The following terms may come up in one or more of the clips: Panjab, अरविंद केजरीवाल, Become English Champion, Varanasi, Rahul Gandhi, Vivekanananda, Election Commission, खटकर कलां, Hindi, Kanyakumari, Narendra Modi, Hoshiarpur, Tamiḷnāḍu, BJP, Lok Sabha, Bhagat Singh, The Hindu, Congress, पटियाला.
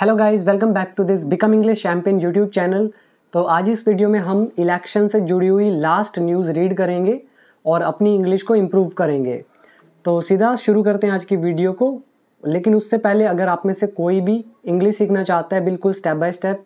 Hello guys, welcome back to this become English champion YouTube channel. तो आज इस video में हम इलेक्शन से जुड़ी हुई लास्ट न्यूज़ रीड करेंगे और अपनी इंग्लिश को इम्प्रूव करेंगे। तो सीधा शुरू करते हैं आज की वीडियो को। लेकिन उससे पहले अगर आप में से कोई भी इंग्लिश सीखना चाहता है बिल्कुल स्टेप बाय स्टेप,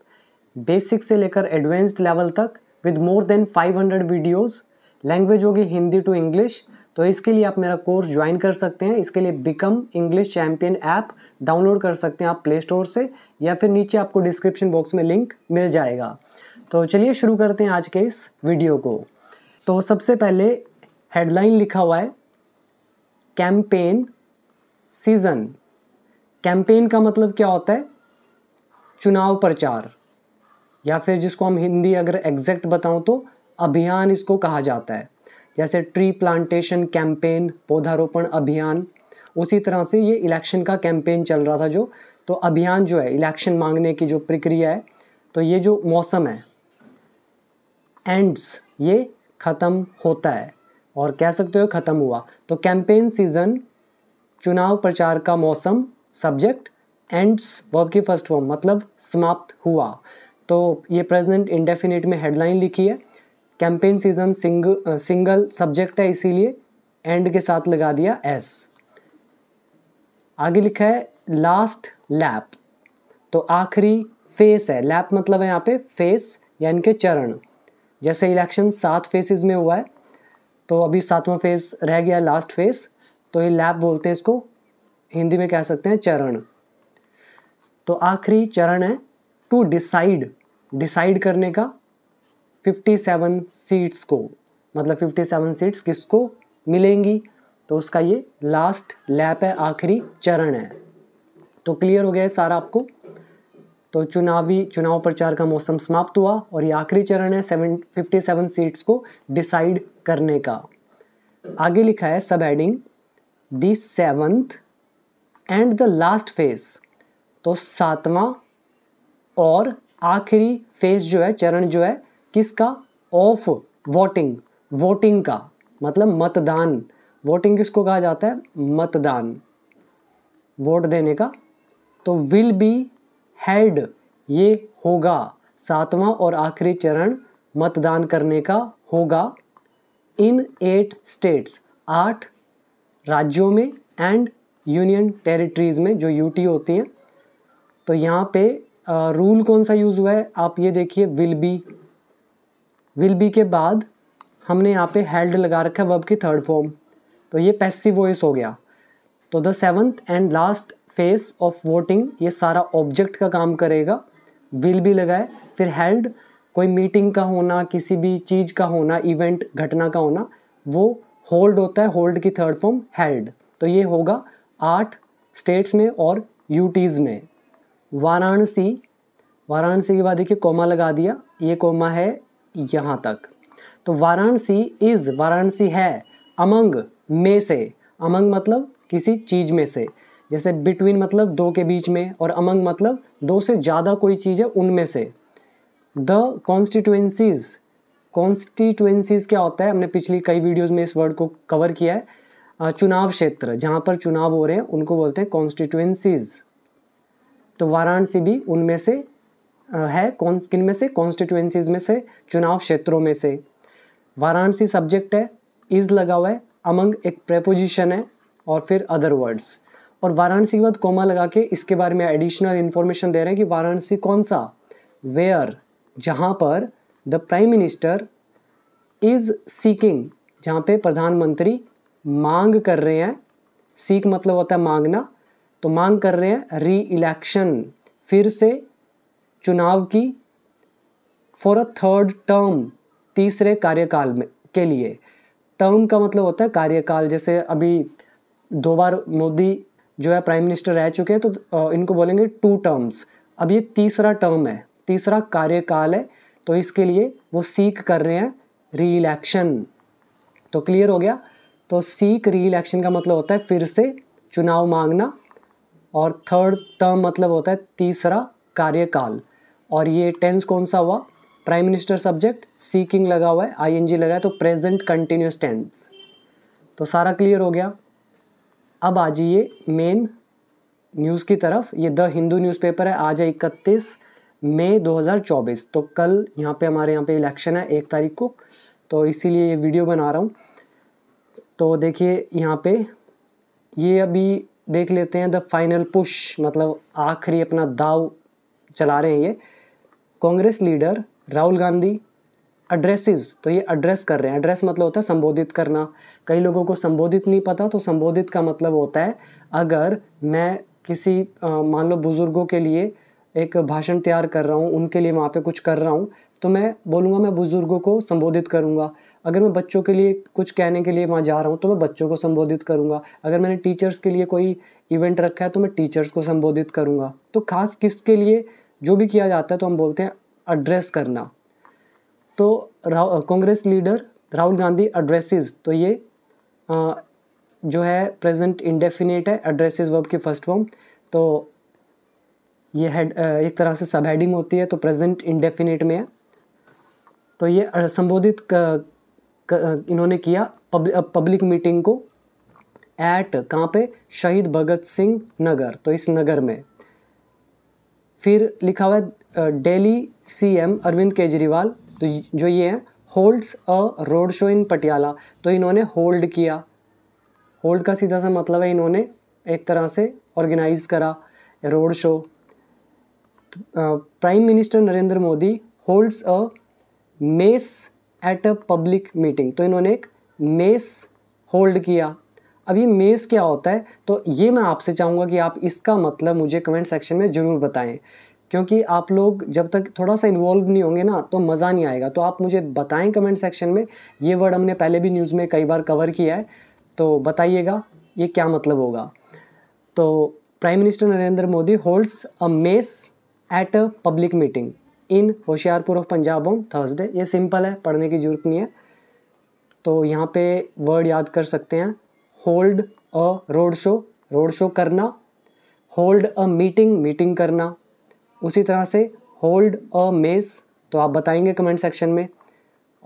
बेसिक से लेकर एडवांस्ड लेवल तक, with more than 500 videos, language होगी हिंदी टू इंग्लिश, तो इसके लिए आप मेरा कोर्स ज्वाइन कर सकते हैं। इसके लिए become English champion app download कर सकते हैं आप प्ले स्टोर से, या फिर नीचे आपको डिस्क्रिप्शन बॉक्स में लिंक मिल जाएगा। तो चलिए शुरू करते हैं आज के इस वीडियो को। तो सबसे पहले हेडलाइन लिखा हुआ है कैंपेन सीजन। कैंपेन का मतलब क्या होता है? चुनाव प्रचार, या फिर जिसको हम हिंदी अगर एग्जैक्ट बताऊँ तो अभियान इसको कहा जाता है। जैसे ट्री प्लांटेशन कैंपेन, पौधारोपण अभियान, उसी तरह से ये इलेक्शन का कैंपेन चल रहा था जो, तो अभियान जो है इलेक्शन मांगने की जो प्रक्रिया है, तो ये जो मौसम है एंड्स, ये ख़त्म होता है और कह सकते हो ख़त्म हुआ। तो कैंपेन सीजन चुनाव प्रचार का मौसम, सब्जेक्ट एंड्स वर्ब की फर्स्ट फॉर्म, मतलब समाप्त हुआ। तो ये प्रेजेंट इंडेफिनिट में हेडलाइन लिखी है। कैंपेन सीजन सिंगल सब्जेक्ट है, इसीलिए एंड के साथ लगा दिया एस। आगे लिखा है लास्ट लैप, तो आखिरी फेस है। लैप मतलब है यहाँ पे फेस यानी के चरण। जैसे इलेक्शन 7 फेसेस में हुआ है, तो अभी 7वां फेस रह गया, लास्ट फेस, तो ये लैप बोलते हैं इसको, हिंदी में कह सकते हैं चरण। तो आखिरी चरण है टू डिसाइड, डिसाइड करने का 57 सीट्स को, मतलब 57 सीट्स किसको मिलेंगी, तो उसका ये लास्ट लैप है, आखिरी चरण है। तो क्लियर हो गया है सारा आपको। तो चुनाव प्रचार का मौसम समाप्त हुआ और ये आखिरी चरण है 57 सीट्स को डिसाइड करने का। आगे लिखा है सब heading the 7th and the last phase, तो 7वां और आखिरी फेज जो है, चरण जो है, किसका? ऑफ वोटिंग, वोटिंग का मतलब मतदान। वोटिंग किसको कहा जाता है? मतदान, वोट देने का। तो विल बी हेल्ड, ये होगा, 7वां और आखिरी चरण मतदान करने का होगा, इन 8 स्टेट्स, 8 राज्यों में, एंड यूनियन टेरिटरीज में जो यूटी होती हैं। तो यहाँ पे रूल कौन सा यूज़ हुआ है आप ये देखिए, विल बी। विल बी के बाद हमने यहाँ पे हेल्ड लगा रखा है वर्ब की थर्ड फॉर्म, तो ये पैसिव वॉइस हो गया। तो the 7th and last phase of voting, ये सारा ऑब्जेक्ट का काम करेगा, विल बी लगाए। फिर हेल्ड, कोई मीटिंग का होना, किसी भी चीज़ का होना, इवेंट, घटना का होना, वो होल्ड होता है, होल्ड की थर्ड फॉर्म हेल्ड। तो ये होगा 8 स्टेट्स में और यूटीज़ में। वाराणसी, वाराणसी के बाद देखिए कोमा लगा दिया, ये कोमा है यहाँ तक। तो वाराणसी इज़, वाराणसी है, अमंग में से, अमंग मतलब किसी चीज़ में से, जैसे बिटवीन मतलब 2 के बीच में, और अमंग मतलब 2 से ज़्यादा कोई चीज़ है उनमें से। द कॉन्स्टिट्यूएंसीज़, कॉन्स्टिट्यूएंसीज़ क्या होता है, हमने पिछली कई वीडियोस में इस वर्ड को कवर किया है, चुनाव क्षेत्र जहाँ पर चुनाव हो रहे हैं उनको बोलते हैं कॉन्स्टिट्यूएंसीज़। तो वाराणसी भी उनमें से है, किन में से? कॉन्स्टिट्यूएंसीज में से, चुनाव क्षेत्रों में से। वाराणसी सब्जेक्ट है, इज़ लगा हुआ है, अमंग एक प्रेपोजिशन है, और फिर अदर वर्ड्स। और वाराणसी के बाद कोमा लगा के इसके बारे में एडिशनल इन्फॉर्मेशन दे रहे हैं कि वाराणसी कौन सा, वेयर, जहाँ पर the prime minister is seeking, जहाँ पे प्रधानमंत्री मांग कर रहे हैं, सीक मतलब होता है मांगना, तो मांग कर रहे हैं री इलेक्शन, फिर से चुनाव की, फॉर अ थर्ड टर्म, तीसरे कार्यकाल में के लिए। टर्म का मतलब होता है कार्यकाल, जैसे अभी 2 बार मोदी जो है प्राइम मिनिस्टर रह चुके हैं, तो इनको बोलेंगे 2 टर्म्स, अब ये तीसरा टर्म है, तीसरा कार्यकाल है, तो इसके लिए वो सीक कर रहे हैं री इलेक्शन। तो क्लियर हो गया। तो सीक री इलेक्शन का मतलब होता है फिर से चुनाव मांगना, और थर्ड टर्म मतलब होता है तीसरा कार्यकाल। और ये टेंस कौन सा हुआ? प्राइम मिनिस्टर सब्जेक्ट, सीकिंग लगा हुआ है, आईएनजी लगा है, तो प्रेजेंट कंटिन्यूस टेंस। तो सारा क्लियर हो गया। अब आ जाइए मेन न्यूज़ की तरफ। ये द हिंदू न्यूज़पेपर है, आज है 31 मई 2024, तो कल यहाँ पे हमारे यहाँ पे इलेक्शन है 1 तारीख को, तो इसीलिए ये वीडियो बना रहा हूँ। तो देखिए यहाँ पे ये अभी देख लेते हैं द फाइनल पुश, मतलब आखिरी अपना दाव चला रहे हैं ये। कांग्रेस लीडर राहुल गांधी एड्रेसेस, तो ये एड्रेस कर रहे हैं, एड्रेस मतलब होता है संबोधित करना। कई लोगों को संबोधित नहीं पता, तो संबोधित का मतलब होता है अगर मैं किसी मान लो बुज़ुर्गों के लिए एक भाषण तैयार कर रहा हूँ, उनके लिए वहाँ पे कुछ कर रहा हूँ, तो मैं बोलूँगा मैं बुज़ुर्गों को संबोधित करूँगा। अगर मैं बच्चों के लिए कुछ कहने के लिए वहाँ जा रहा हूँ तो मैं बच्चों को संबोधित करूँगा। अगर मैंने टीचर्स के लिए कोई इवेंट रखा है तो मैं टीचर्स को संबोधित करूँगा। तो ख़ास किसके लिए जो भी किया जाता है तो हम बोलते हैं एड्रेस करना। तो कांग्रेस लीडर राहुल गांधी एड्रेसेस, तो ये जो है प्रेजेंट इंडेफिनेट है, एड्रेसेस वर्ब की फर्स्ट फॉर्म। तो ये हेड एक तरह से सब हेडिंग होती है, तो प्रेजेंट इंडेफिनेट में है। तो ये संबोधित इन्होंने किया पब्लिक मीटिंग को एट कहाँ पे, शहीद भगत सिंह नगर, तो इस नगर में। फिर लिखा हुआ है डेली सीएम अरविंद केजरीवाल, तो जो ये है holds a road show in पटियाला, तो इन्होंने होल्ड किया। होल्ड का सीधा सा मतलब है इन्होंने एक तरह से ऑर्गेनाइज करा road show. Prime minister Narendra Modi holds a mess at a public meeting, तो इन्होंने एक मेस होल्ड किया। अब ये मेस क्या होता है, तो ये मैं आपसे चाहूँगा कि आप इसका मतलब मुझे कमेंट सेक्शन में ज़रूर बताएं, क्योंकि आप लोग जब तक थोड़ा सा इन्वॉल्व नहीं होंगे ना तो मज़ा नहीं आएगा। तो आप मुझे बताएं कमेंट सेक्शन में, ये वर्ड हमने पहले भी न्यूज़ में कई बार कवर किया है, तो बताइएगा ये क्या मतलब होगा। तो prime minister Narendra Modi holds a mess at a public meeting in Hoshiarpur of Punjab on Thursday. ये सिंपल है, पढ़ने की ज़रूरत नहीं है, तो यहाँ पे वर्ड याद कर सकते हैं। Hold a road show, road show करना। होल्ड अ मीटिंग, मीटिंग करना। उसी तरह से होल्ड अ मेस, तो आप बताएंगे कमेंट सेक्शन में।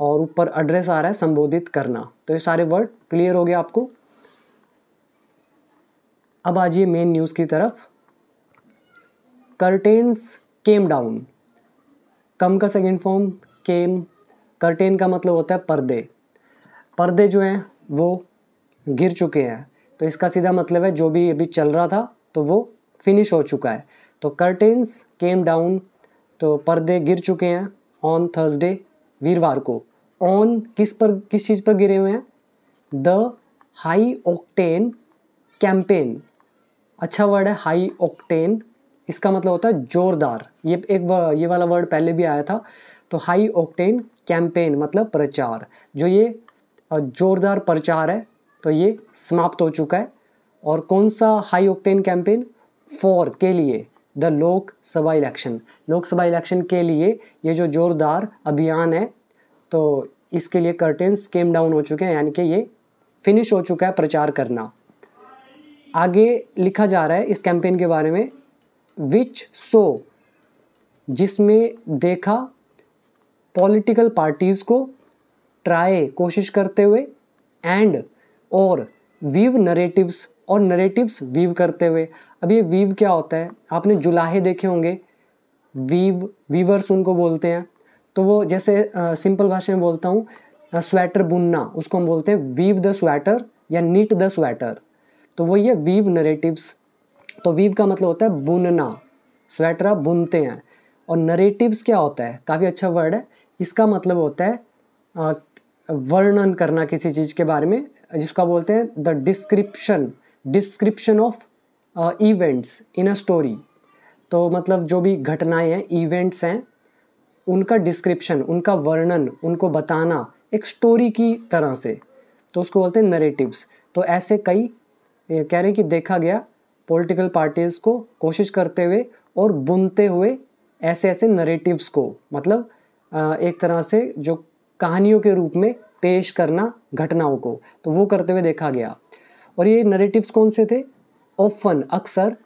और ऊपर एड्रेस आ रहा है संबोधित करना। तो ये सारे वर्ड क्लियर हो गए आपको। अब आ जाइए मेन न्यूज़ की तरफ। कर्टेन्स केम डाउन, कम का सेकंड फॉर्म केम। कर्टेन का मतलब होता है पर्दे, पर्दे जो हैं वो गिर चुके हैं, तो इसका सीधा मतलब है जो भी अभी चल रहा था तो वो फिनिश हो चुका है। तो कर्टेन्स केम डाउन, तो पर्दे गिर चुके हैं ऑन थर्सडे, वीरवार को। ऑन किस पर, किस चीज़ पर गिरे हुए हैं, द हाई ऑक्टेन कैंपेन। अच्छा वर्ड है हाई ऑक्टेन, इसका मतलब होता है जोरदार। ये ये वाला वर्ड पहले भी आया था। तो हाई ऑक्टेन कैंपेन मतलब प्रचार, जो ये जोरदार प्रचार है तो ये समाप्त हो चुका है। और कौन सा हाई ऑक्टेन कैंपेन, फॉर के लिए, द लोक सभा इलेक्शन, लोक सभा इलेक्शन के लिए ये जो जोरदार अभियान है तो इसके लिए कर्टेन्स केम डाउन हो चुके हैं, यानी कि ये फिनिश हो चुका है प्रचार करना। आगे लिखा जा रहा है इस कैंपेन के बारे में, विच सो, जिसमें देखा पॉलिटिकल पार्टीज़ को ट्राई, कोशिश करते हुए, एंड और वीव नरेटिव्स, और नरेटिव्स वीव करते हुए। अब ये वीव क्या होता है, आपने जुलाहे देखे होंगे, वीव, वीवर्स उनको बोलते हैं। तो वो जैसे सिंपल भाषा में बोलता हूँ स्वेटर बुनना, उसको हम बोलते हैं वीव द स्वेटर या नीट द स्वेटर। तो वो ये वीव नरेटिव्स, तो वीव का मतलब होता है बुनना, स्वेटर आप बुनते हैं। और नरेटिव्स क्या होता है, काफ़ी अच्छा वर्ड है, इसका मतलब होता है वर्णन करना किसी चीज़ के बारे में, जिसका बोलते हैं the description, description of events in a story. तो मतलब जो भी घटनाएं हैं, इवेंट्स हैं, उनका डिस्क्रिप्शन, उनका वर्णन, उनको बताना एक स्टोरी की तरह से, तो उसको बोलते हैं नरेटिव्स। तो ऐसे कई कह रहे हैं कि देखा गया पॉलिटिकल पार्टीज़ को कोशिश करते हुए और बुनते हुए ऐसे ऐसे नरेटिव्स को, मतलब एक तरह से जो कहानियों के रूप में पेश करना घटनाओं को, तो वो करते हुए देखा गया। और ये नरेटिव्स कौन से थे, ऑफन, अक्सर,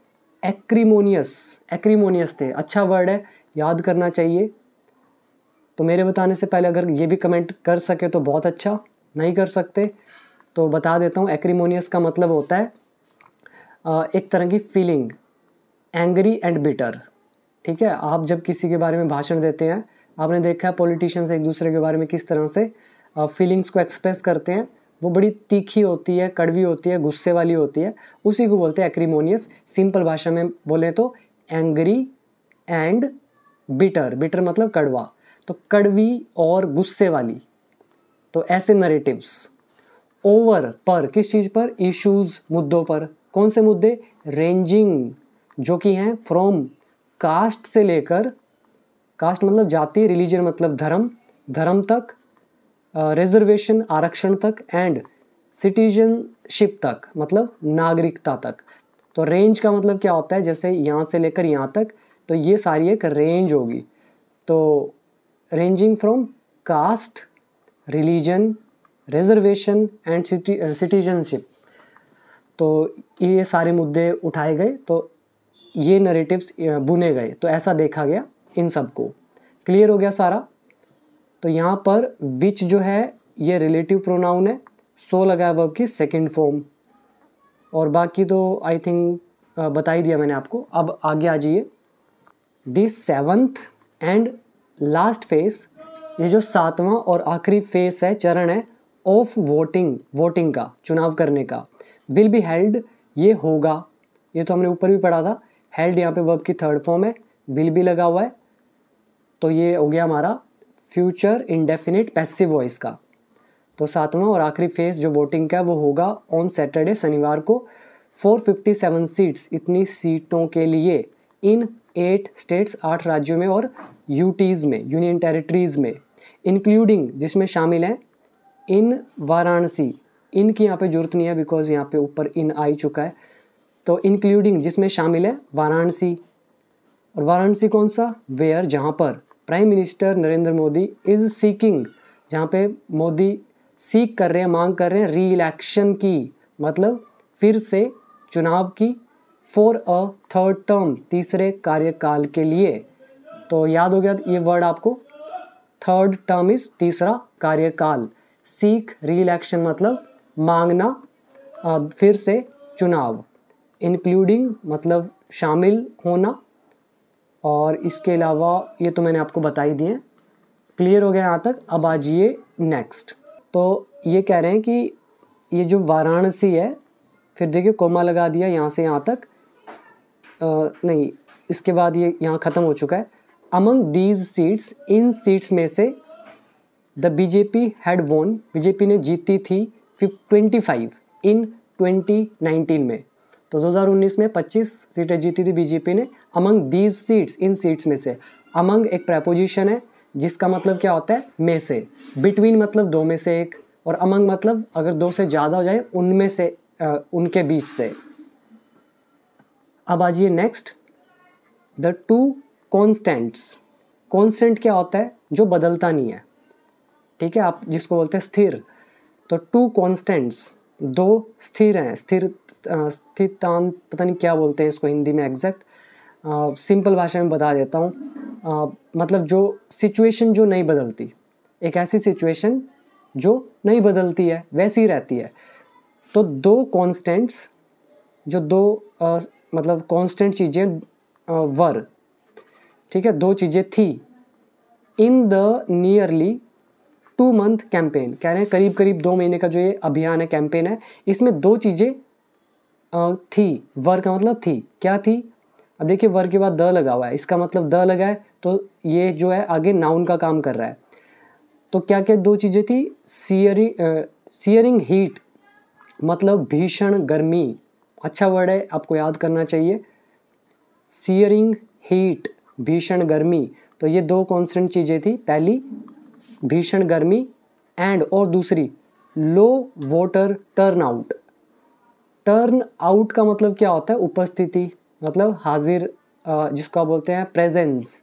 एक्रीमोनियस, एक्रीमोनियस थे। अच्छा वर्ड है, याद करना चाहिए। तो मेरे बताने से पहले अगर ये भी कमेंट कर सके तो बहुत अच्छा, नहीं कर सकते तो बता देता हूँ। एक्रीमोनियस का मतलब होता है एक तरह की फीलिंग, एंग्री एंड बिटर। ठीक है, आप जब किसी के बारे में भाषण देते हैं, आपने देखा है पॉलिटिशियंस एक दूसरे के बारे में किस तरह से फीलिंग्स को एक्सप्रेस करते हैं, वो बड़ी तीखी होती है, कड़वी होती है, गुस्से वाली होती है, उसी को बोलते हैं एक्रीमोनियस। सिंपल भाषा में बोले तो एंग्री एंड बिटर, बिटर मतलब कड़वा, तो कड़वी और गुस्से वाली। तो ऐसे नरेटिव्स ओवर पर, किस चीज़ पर, इश्यूज़, मुद्दों पर। कौन से मुद्दे, रेंजिंग, जो कि हैं फ्रॉम कास्ट से लेकर, कास्ट मतलब जाति, रिलीजन मतलब धर्म, धर्म तक, रिजर्वेशन आरक्षण तक, एंड सिटीजनशिप तक मतलब नागरिकता तक। तो रेंज का मतलब क्या होता है, जैसे यहाँ से लेकर यहाँ तक, तो ये सारी एक रेंज होगी। तो ranging from caste, religion, reservation and citizenship, तो ये सारे मुद्दे उठाए गए, तो ये नरेटिव्स बुने गए। तो ऐसा देखा गया इन सबको। क्लियर हो गया सारा। तो यहाँ पर विच जो है ये रिलेटिव प्रोनाउन है, सो लगा है वर्ब की सेकेंड फॉर्म, और बाकी तो आई थिंक बता ही दिया मैंने आपको। अब आगे आ जाइए। This seventh and last phase, ये जो सातवां और आखिरी फेस है, चरण है, ऑफ वोटिंग, वोटिंग का, चुनाव करने का, विल बी हेल्ड, ये होगा, ये तो हमने ऊपर भी पढ़ा था। हेल्ड यहाँ पे वर्ब की थर्ड फॉर्म है, विल भी लगा हुआ है, तो ये हो गया हमारा फ्यूचर इंडेफिनिट पैसिव वॉइस का। तो सातवां और आखिरी फेस जो वोटिंग का है वो होगा ऑन सैटरडे, शनिवार को, 457 सीट्स, इतनी सीटों के लिए, इन 8 स्टेट्स, 8 राज्यों में, और यूटीज़ में, यूनियन टेरिटरीज़ में, इंक्लूडिंग, जिसमें शामिल हैं, इन वाराणसी, इनकी यहाँ पे जरूरत नहीं है बिकॉज यहाँ पे ऊपर इन आ ही चुका है। तो इंक्लूडिंग, जिसमें शामिल है वाराणसी, और वाराणसी कौन सा, वेयर, जहाँ पर prime minister Narendra Modi is seeking, जहाँ पे मोदी सीख कर रहे हैं, मांग कर रहे हैं री इलेक्शन की, मतलब फिर से चुनाव की, फॉर अ थर्ड टर्म, तीसरे कार्यकाल के लिए। तो याद हो गया ये वर्ड आपको, थर्ड टर्म इज़ तीसरा कार्यकाल, सीख, री इलेक्शन मतलब मांगना, फिर से चुनाव, इंक्लूडिंग मतलब शामिल होना, और इसके अलावा ये तो मैंने आपको बता ही दिए। क्लियर हो गया यहाँ तक। अब आ जाइए नेक्स्ट। तो ये कह रहे हैं कि ये जो वाराणसी है, फिर देखिए कोमा लगा दिया यहाँ से यहाँ तक, नहीं इसके बाद ये यहाँ ख़त्म हो चुका है। अमंग दीज सीट्स, इन सीट्स में से, the BJP had won, BJP ने जीती थी 25 इन 2019 में, तो 2019 में 25 सीटें जीती थी बीजेपी ने। अमंग दीज सीट्स, इन सीट्स में से, अमंग एक प्रपोजिशन है जिसका मतलब क्या होता है, में से, बिटवीन मतलब दो में से एक, और अमंग मतलब अगर दो से ज़्यादा हो जाए उनमें से, उनके बीच से। अब आ जाइए next. The two constants, constant क्या होता है, जो बदलता नहीं है, ठीक है, आप जिसको बोलते हैं स्थिर। तो टू कॉन्स्टेंट्स, दो स्थिर हैं, स्थिरतान, पता नहीं क्या बोलते हैं इसको हिंदी में एग्जैक्ट, सिंपल भाषा में बता देता हूँ, मतलब जो सिचुएशन जो नहीं बदलती, एक ऐसी सिचुएशन जो नहीं बदलती है, वैसी रहती है। तो दो कॉन्स्टेंट्स, जो दो मतलब कॉन्स्टेंट चीज़ें वर, ठीक है, दो चीज़ें थी, in the nearly 2 month campaign, कह रहे हैं करीब करीब 2 महीने का जो ये अभियान है, कैंपेन है, इसमें दो चीज़ें थी, वर का मतलब थी, क्या थी, अब देखिए वर के बाद द लगा हुआ है, इसका मतलब द लगा है, तो ये जो है आगे नाउन का काम कर रहा है। तो क्या क्या दो चीज़ें थी, सियरिंग हीट मतलब भीषण गर्मी, अच्छा वर्ड है, आपको याद करना चाहिए, सियरिंग हीट, भीषण गर्मी। तो ये दो कॉन्स्टेंट चीज़ें थी, पहली भीषण गर्मी एंड, और दूसरी low voter turn out. Turn out का मतलब क्या होता है, उपस्थिति, मतलब हाजिर, जिसको बोलते हैं प्रेजेंस।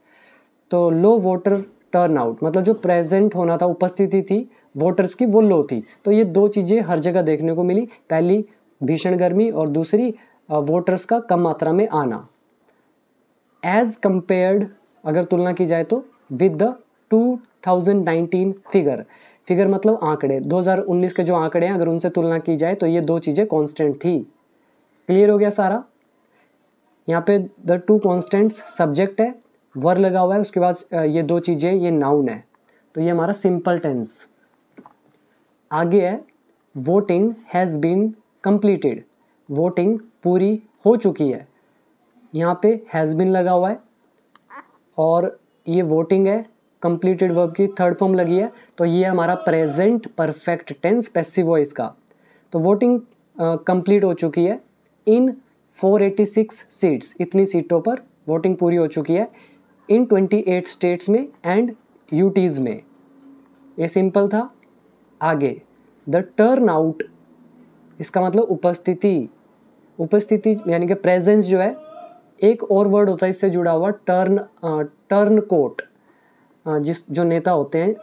तो लो वोटर टर्न आउट मतलब जो प्रेजेंट होना था, उपस्थिति थी वोटर्स की, वो लो थी। तो ये दो चीज़ें हर जगह देखने को मिली, पहली भीषण गर्मी और दूसरी वोटर्स का कम मात्रा में आना। एज कंपेयर्ड, अगर तुलना की जाए तो, विद द 2019 फिगर, फिगर मतलब आंकड़े, 2019 के जो आंकड़े हैं अगर उनसे तुलना की जाए, तो ये दो चीज़ें कांस्टेंट थी। क्लियर हो गया सारा। यहाँ पे द टू कॉन्स्टेंट्स सब्जेक्ट है, वर लगा हुआ है, उसके बाद ये दो चीज़ें, ये नाउन है, तो ये हमारा सिंपल टेंस। आगे है voting has been completed, voting पूरी हो चुकी है, यहाँ पे हैज़ बीन लगा हुआ है और ये वोटिंग है, कंप्लीटेड वर्ब की थर्ड फॉर्म लगी है, तो ये हमारा present perfect tense passive voice का। तो वोटिंग कंप्लीट हो चुकी है इन 486 सीट्स, इतनी सीटों पर वोटिंग पूरी हो चुकी है, इन 28 स्टेट्स में एंड यूटीज में। ये सिंपल था। आगे द टर्न आउट, इसका मतलब उपस्थिति, उपस्थिति यानी कि प्रेजेंस जो है, एक और वर्ड होता है इससे जुड़ा हुआ, टर्न कोट, जिस जो नेता होते हैं,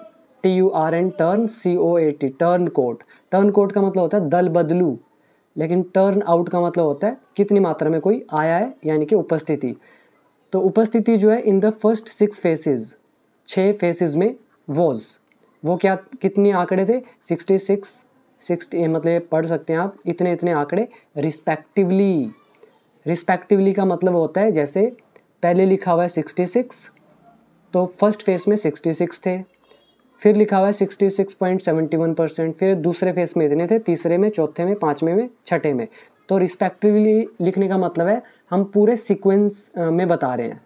TURN turn COAT, turncoat. Turncoat का मतलब होता है दल बदलू, लेकिन टर्न आउट का मतलब होता है कितनी मात्रा में कोई आया है, यानी कि उपस्थिति। तो उपस्थिति जो है in the first 6 phases, 6 phases में वॉज, वो क्या कितने आंकड़े थे, 66, मतलब पढ़ सकते हैं आप, इतने इतने आंकड़े रिस्पेक्टिवली। रिस्पेक्टिवली का मतलब होता है जैसे पहले लिखा हुआ है 66, तो फर्स्ट फेज में 66 थे, फिर लिखा हुआ है 66.71%, फिर दूसरे फेज में इतने थे, तीसरे में, चौथे में, पाँचवें में, छठे में। तो रिस्पेक्टिवली लिखने का मतलब है हम पूरे सीक्वेंस में बता रहे हैं,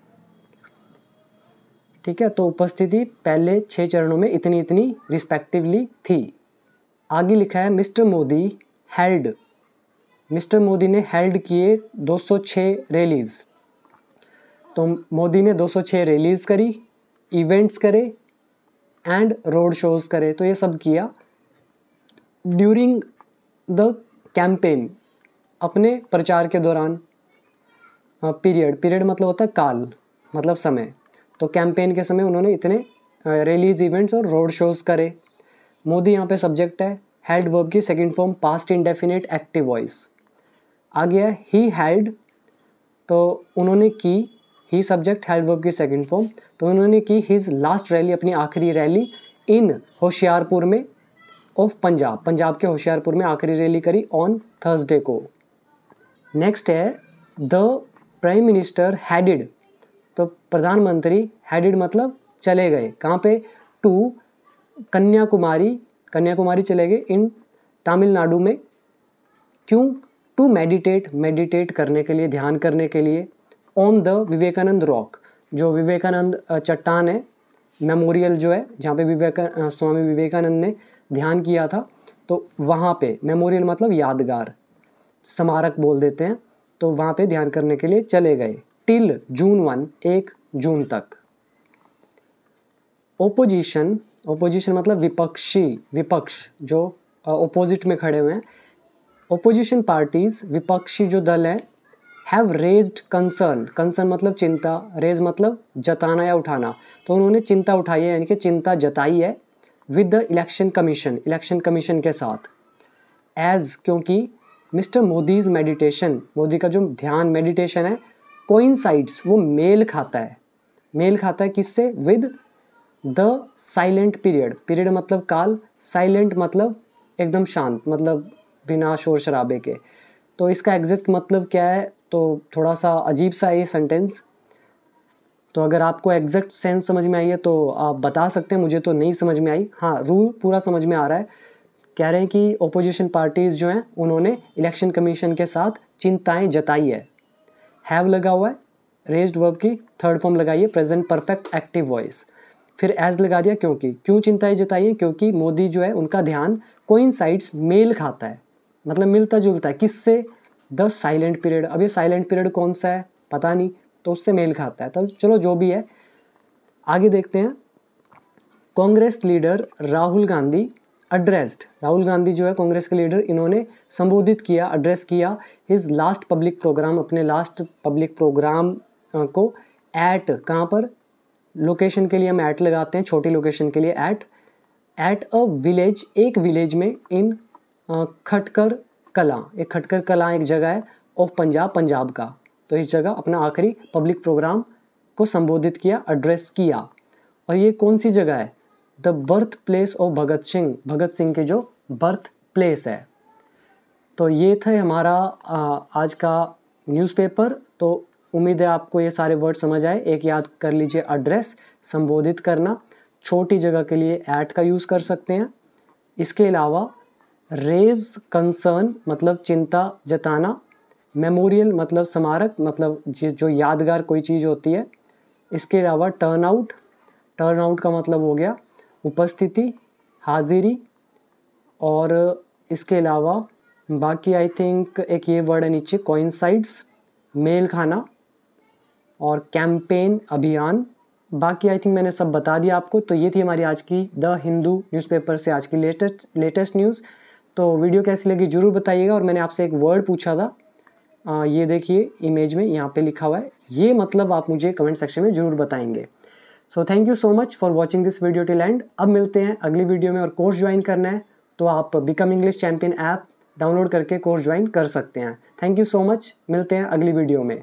ठीक है। तो उपस्थिति पहले 6 चरणों में इतनी इतनी रिस्पेक्टिवली थी। आगे लिखा है mister Modi held, mister Modi ने हेल्ड किए 206 रैलीज़, तो मोदी ने 206 रैलीज़ करी, इवेंट्स करे एंड रोड शोज़ करे, तो ये सब किया ड्यूरिंग द कैंपेन, अपने प्रचार के दौरान। पीरियड मतलब होता है काल, मतलब समय, तो कैंपेन के समय उन्होंने इतने रैलीज़, इवेंट्स और रोड शोज़ करे। मोदी यहाँ पे सब्जेक्ट है, हेल्ड वर्ब की second form past indefinite active voice. आ गया ही हेल्ड, तो उन्होंने की, ही सब्जेक्ट हेल्ड वर्ब की सेकंड फॉर्म, तो उन्होंने की हिज लास्ट रैली, अपनी आखिरी रैली इन होशियारपुर में ऑफ पंजाब, पंजाब के होशियारपुर में आखिरी रैली करी ऑन थर्सडे को। नेक्स्ट है द प्राइम मिनिस्टर हेडेड, तो प्रधानमंत्री, हेडेड मतलब चले गए, कहाँ पे, टू कन्याकुमारी, कन्याकुमारी चले गए इन तमिलनाडु में, क्यों, टू मेडिटेट, मेडिटेट करने के लिए, ध्यान करने के लिए, ऑन द विवेकानंद रॉक, जो विवेकानंद चट्टान है, मेमोरियल जो है, जहाँ पे स्वामी विवेकानंद ने ध्यान किया था, तो वहाँ पे मेमोरियल मतलब यादगार, स्मारक बोल देते हैं, तो वहाँ पे ध्यान करने के लिए चले गए टिल जून 1, 1 जून तक। ओपोजिशन, ओपोजिशन मतलब विपक्षी, विपक्ष जो ओपोजिट में खड़े हुए हैं, ओपोजिशन पार्टीज़, विपक्षी जो दल हैं, हैव रेज्ड कंसर्न, कंसर्न मतलब चिंता, रेज मतलब जताना या उठाना, तो उन्होंने चिंता उठाई है, यानी कि चिंता जताई है with the election commission, election commission के साथ, एज क्योंकि मिस्टर मोदीज़ मेडिटेशन, मोदी का जो ध्यान मेडिटेशन है, कोइंसाइड्स वो मेल खाता है, मेल खाता है किससे, with the silent period, period मतलब काल, साइलेंट मतलब एकदम शांत, मतलब बिना शोर शराबे के। तो इसका एग्जैक्ट मतलब क्या है, तो थोड़ा सा अजीब सा है ये सेंटेंस, तो अगर आपको एग्जैक्ट सेंस समझ में आई है तो आप बता सकते हैं, मुझे तो नहीं समझ में आई। हाँ, रूल पूरा समझ में आ रहा है। कह रहे हैं कि ओपोजिशन पार्टीज़ जो हैं उन्होंने इलेक्शन कमीशन के साथ चिंताएँ जताई है, हैव लगा हुआ है, रेज्ड वर्ब की थर्ड फॉर्म लगाई है, प्रेजेंट परफेक्ट एक्टिव वॉइस, फिर एज लगा दिया क्योंकि, क्यों चिंताएं जताइए, क्योंकि मोदी जो है उनका ध्यान कोइंसाइड्स, मेल खाता है, मतलब मिलता जुलता है, किससे, द साइलेंट पीरियड, अब ये साइलेंट पीरियड कौन सा है पता नहीं, तो उससे मेल खाता है, तो चलो जो भी है। आगे देखते हैं कांग्रेस लीडर राहुल गांधी एड्रेस्ड, राहुल गांधी जो है कांग्रेस के लीडर, इन्होंने संबोधित किया, एड्रेस किया हिज लास्ट पब्लिक प्रोग्राम, अपने लास्ट पब्लिक प्रोग्राम को एट, कहाँ पर, लोकेशन के लिए हम ऐट लगाते हैं, छोटी लोकेशन के लिए ऐट, ऐट अ विलेज, एक विलेज में इन खटकर कलां, एक खटकर कलां एक जगह है ऑफ पंजाब, पंजाब का, तो इस जगह अपना आखिरी पब्लिक प्रोग्राम को संबोधित किया, एड्रेस किया। और ये कौन सी जगह है, the birth place of Bhagat Singh, Bhagat Singh के जो बर्थ प्लेस है। तो ये था हमारा आज का न्यूज़पेपर। तो उम्मीद है आपको ये सारे वर्ड समझ आए। एक याद कर लीजिए, एड्रेस संबोधित करना, छोटी जगह के लिए एट का यूज़ कर सकते हैं। इसके अलावा रेज कंसर्न मतलब चिंता जताना, मेमोरियल मतलब स्मारक मतलब जो यादगार कोई चीज़ होती है। इसके अलावा टर्नआउट, टर्नआउट का मतलब हो गया उपस्थिति हाजिरी। और इसके अलावा बाकी आई थिंक एक ये वर्ड है नीचे, कोइंसाइड्स मेल खाना और कैंपेन अभियान। बाकी आई थिंक मैंने सब बता दिया आपको। तो ये थी हमारी आज की द हिंदू न्यूज़पेपर से आज की लेटेस्ट न्यूज़। तो वीडियो कैसी लगी ज़रूर बताइएगा। और मैंने आपसे एक वर्ड पूछा था, ये देखिए इमेज में यहाँ पे लिखा हुआ है, ये मतलब आप मुझे कमेंट सेक्शन में ज़रूर बताएंगे। So thank you so much for watching this video till end. अब मिलते हैं अगली वीडियो में। और कोर्स ज्वाइन करना है तो आप become English champion app download करके कोर्स ज्वाइन कर सकते हैं। थैंक यू सो मच, मिलते हैं अगली वीडियो में।